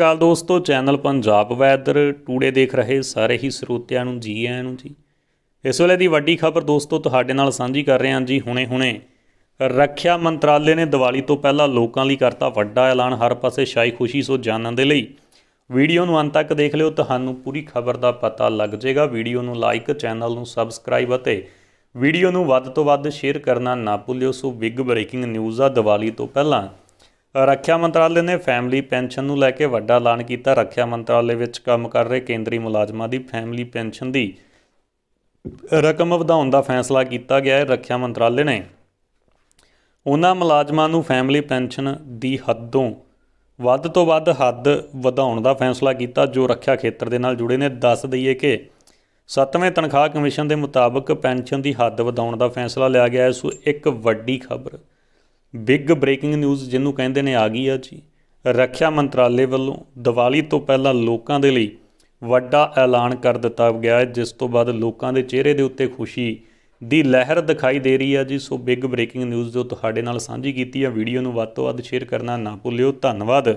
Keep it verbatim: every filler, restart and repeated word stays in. ਗੱਲ दोस्तों, channel Punjab weather today देख रहे सारे ही ਸਰੋਤਿਆਂ ਨੂੰ जी ਆਇਆਂ ਨੂੰ जी। इस ਵੇਲੇ ਦੀ ਵੱਡੀ ਖਬਰ दोस्तों ਤੁਹਾਡੇ ਨਾਲ ਸਾਂਝੀ ਕਰ ਰਹੇ ਹਾਂ जी। ਹੁਣੇ-ਹੁਣੇ ਰੱਖਿਆ ਮੰਤਰਾਲੇ ਨੇ ਦੀਵਾਲੀ ਤੋਂ ਪਹਿਲਾਂ ਲੋਕਾਂ ਲਈ ਕਰਤਾ ਵੱਡਾ ਐਲਾਨ, ਹਰ ਪਾਸੇ ਛਾਈ ਖੁਸ਼ੀ। ਸੋ ਜਾਣਨ ਦੇ ਲਈ ਵੀਡੀਓ ਨੂੰ ਅੰਤ ਤੱਕ ਦੇਖ ਲਿਓ, ਤੁਹਾਨੂੰ ਪੂਰੀ ਖਬਰ ਦਾ ਪਤਾ ਲੱਗ ਜਾਏਗਾ। ਵੀਡੀਓ ਨੂੰ ਲਾਈਕ, ਚੈਨਲ ਨੂੰ ਸਬਸਕ੍ਰਾਈਬ ਅਤੇ ਵੀਡੀਓ ਨੂੰ ਵੱਧ ਤੋਂ ਵੱਧ ਸ਼ੇਅਰ ਕਰਨਾ ਨਾ ਭੁੱਲਿਓ। ਸੋ ਬਿਗ ਬ੍ਰੇਕਿੰਗ ਨਿਊਜ਼ ਆ, ਦੀਵਾਲੀ ਤੋਂ ਪਹਿਲਾਂ रक्षा मंत्रालय ने फैमिली पेनशन लैके वड्डा ऐलान किया। रक्षा मंत्रालय विच काम कर रहे केंद्रीय मुलाजमां दी फैमिली पेनशन दी रकम वधाउण दा फैसला किया गया है। रक्षा मंत्रालय ने उन्हां मुलाजमां नूं फैमिली पेनशन दी हदों वध तो वध हद वधाउण दा फैसला किया जो रक्षा खेतर दे नाल जुड़े ने। दस दईए कि सत्तवें तनखाह कमीशन के मुताबक पेनशन की हद वधाउण दा फैसला लिया गया है। सो एक वड्डी खबर, बिग ब्रेकिंग न्यूज़ जिन्हों कहते हैं आ गई है जी। रक्षा मंत्रालय वालों दिवाली तो पहला लोगों के लिए वड्डा ऐलान कर दिता गया है, जिस तो बाद लोगों के चेहरे के उत्ते खुशी की लहर दिखाई दे रही है जी। सो बिग ब्रेकिंग न्यूज़ जो तुहाडे नाल सांझी कीती है, वीडियो नूं वध तों वध शेयर करना ना भुल्लिओ। धन्नवाद।